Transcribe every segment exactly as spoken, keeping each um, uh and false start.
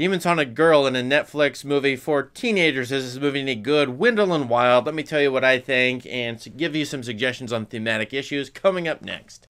Demons Haunt a Girl in a Netflix movie for teenagers. Is this movie any good? Wendell and Wild. Let me tell you what I think and to give you some suggestions on thematic issues coming up next.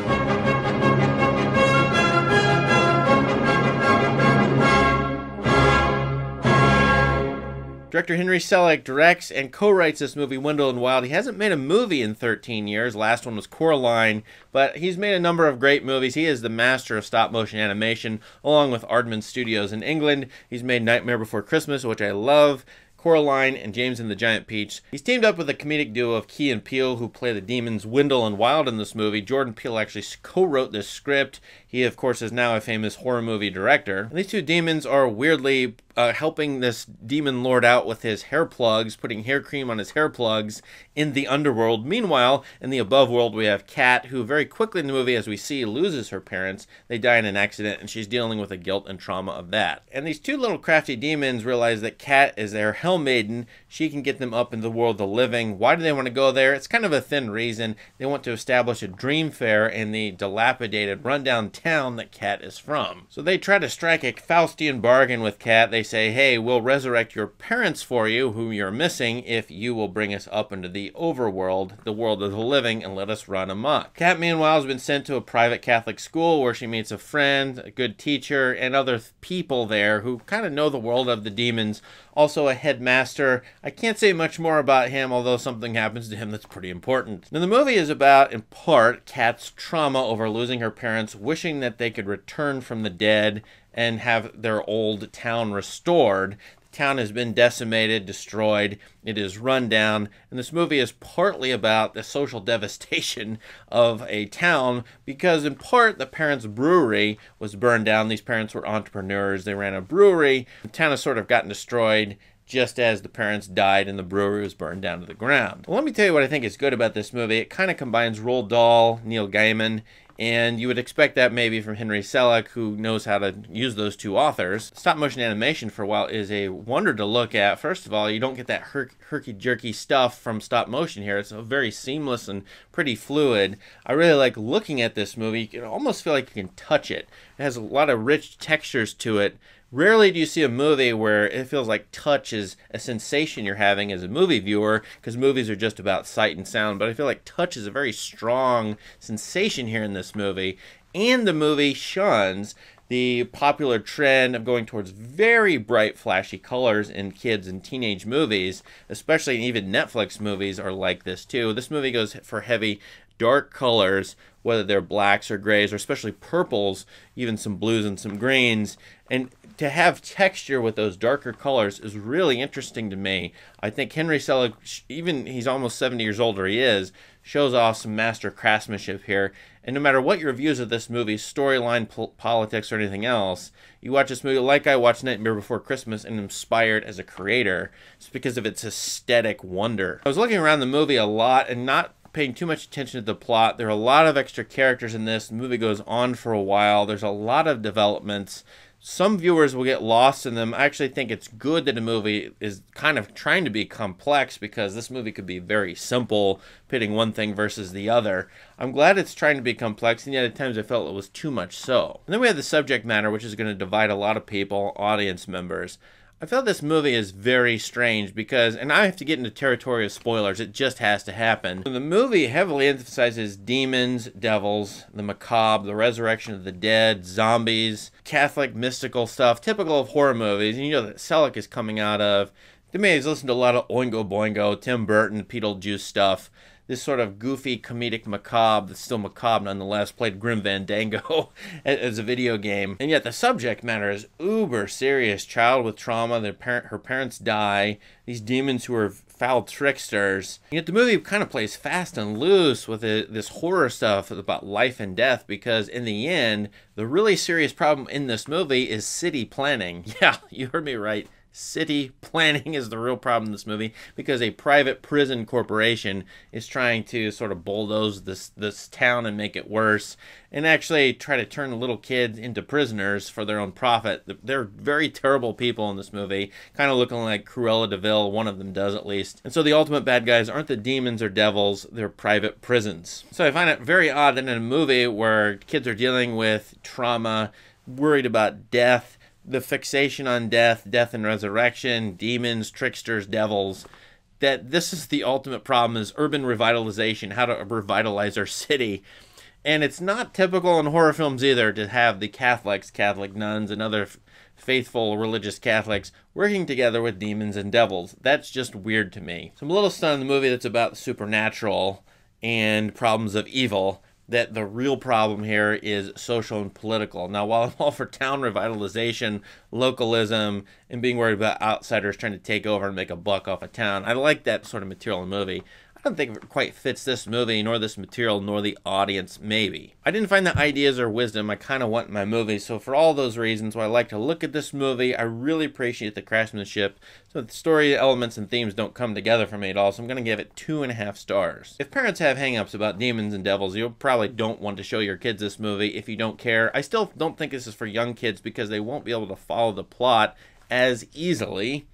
Director Henry Selick directs and co-writes this movie, Wendell and Wild. He hasn't made a movie in thirteen years. Last one was Coraline, but he's made a number of great movies. He is the master of stop-motion animation, along with Aardman Studios in England. He's made Nightmare Before Christmas, which I love, Coraline, and James and the Giant Peach. He's teamed up with the comedic duo of Key and Peele, who play the demons Wendell and Wild in this movie. Jordan Peele actually co-wrote this script. He, of course, is now a famous horror movie director. And these two demons are weirdly uh, helping this demon lord out with his hair plugs, putting hair cream on his hair plugs in the underworld. Meanwhile, in the above world, we have Kat, who very quickly in the movie, as we see, loses her parents. They die in an accident, and she's dealing with the guilt and trauma of that. And these two little crafty demons realize that Kat is their help Maiden, she can get them up in the world of the living. Why do they want to go there? It's kind of a thin reason. They want to establish a dream fair in the dilapidated, rundown town that Kat is from. So they try to strike a Faustian bargain with Kat. They say, hey, we'll resurrect your parents for you, whom you're missing, if you will bring us up into the overworld, the world of the living, and let us run amok. Kat, meanwhile, has been sent to a private Catholic school where she meets a friend, a good teacher, and other people there who kind of know the world of the demons. Also a headmaster. I can't say much more about him, although something happens to him that's pretty important. Now the movie is about, in part, Kat's trauma over losing her parents, wishing that they could return from the dead and have their old town restored. The town has been decimated, destroyed, it is run down, and this movie is partly about the social devastation of a town because, in part, the parents' brewery was burned down. These parents were entrepreneurs, they ran a brewery. The town has sort of gotten destroyed just as the parents died and the brewery was burned down to the ground. Well, let me tell you what I think is good about this movie. It kind of combines Roald Dahl, Neil Gaiman, and you would expect that maybe from Henry Selick, who knows how to use those two authors. Stop-motion animation for a while is a wonder to look at. First of all, you don't get that her herky-jerky stuff from stop-motion here. It's very seamless and pretty fluid. I really like looking at this movie. You can almost feel like you can touch it. It has a lot of rich textures to it. Rarely do you see a movie where it feels like touch is a sensation you're having as a movie viewer, because movies are just about sight and sound, but I feel like touch is a very strong sensation here in this movie, and the movie shuns the popular trend of going towards very bright, flashy colors in kids and teenage movies, especially even Netflix movies are like this too. This movie goes for heavy, dark colors, whether they're blacks or grays, or especially purples, even some blues and some greens. And to have texture with those darker colors is really interesting to me. I think Henry Selick, even he's almost seventy years old, or he is, shows off some master craftsmanship here. And no matter what your views of this movie, storyline, pol politics, or anything else, you watch this movie like I watched Nightmare Before Christmas and inspired as a creator. It's because of its aesthetic wonder. I was looking around the movie a lot and not paying too much attention to the plot. There are a lot of extra characters in this. The movie goes on for a while. There's a lot of developments. Some viewers will get lost in them. I actually think it's good that a movie is kind of trying to be complex, because this movie could be very simple, pitting one thing versus the other. I'm glad it's trying to be complex, and yet at times I felt it was too much so. And then we have the subject matter, which is going to divide a lot of people, audience members. I felt this movie is very strange because, and I have to get into territory of spoilers, it just has to happen. The movie heavily emphasizes demons, devils, the macabre, the resurrection of the dead, zombies, Catholic mystical stuff, typical of horror movies, and you know that Selick is coming out of. To me, he's listened to a lot of Oingo Boingo, Tim Burton, Beetlejuice stuff. This sort of goofy, comedic macabre that's still macabre nonetheless, played Grim Fandango as a video game. And yet the subject matter is uber serious. Child with trauma, their parent, her parents die, these demons who are foul tricksters. And yet the movie kind of plays fast and loose with it, this horror stuff about life and death, because in the end, the really serious problem in this movie is city planning. Yeah, you heard me right. City planning is the real problem in this movie, because a private prison corporation is trying to sort of bulldoze this this town and make it worse, and actually try to turn little kids into prisoners for their own profit. They're very terrible people in this movie, kind of looking like Cruella de Vil, one of them does at least. And so the ultimate bad guys aren't the demons or devils, they're private prisons. So I find it very odd that in a movie where kids are dealing with trauma, worried about death, the fixation on death, death and resurrection, demons, tricksters, devils, that this is the ultimate problem, is urban revitalization, how to revitalize our city. And it's not typical in horror films either to have the Catholics, Catholic nuns, and other faithful religious Catholics working together with demons and devils. That's just weird to me. So I'm a little stunned in the movie that's about the supernatural and problems of evil, that the real problem here is social and political. Now, while I'm all for town revitalization, localism, and being worried about outsiders trying to take over and make a buck off a town, I like that sort of material in the movie. I don't think it quite fits this movie, nor this material, nor the audience, maybe. I didn't find the ideas or wisdom I kind of want in my movie, so for all those reasons why I like to look at this movie, I really appreciate the craftsmanship, so the story elements and themes don't come together for me at all, so I'm going to give it two and a half stars. If parents have hang-ups about demons and devils, you probably don't want to show your kids this movie if you don't care. I still don't think this is for young kids because they won't be able to follow the plot as easily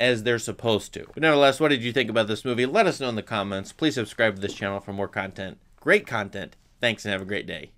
as they're supposed to. But nevertheless, what did you think about this movie? Let us know in the comments. Please subscribe to this channel for more content. Great content. Thanks and have a great day.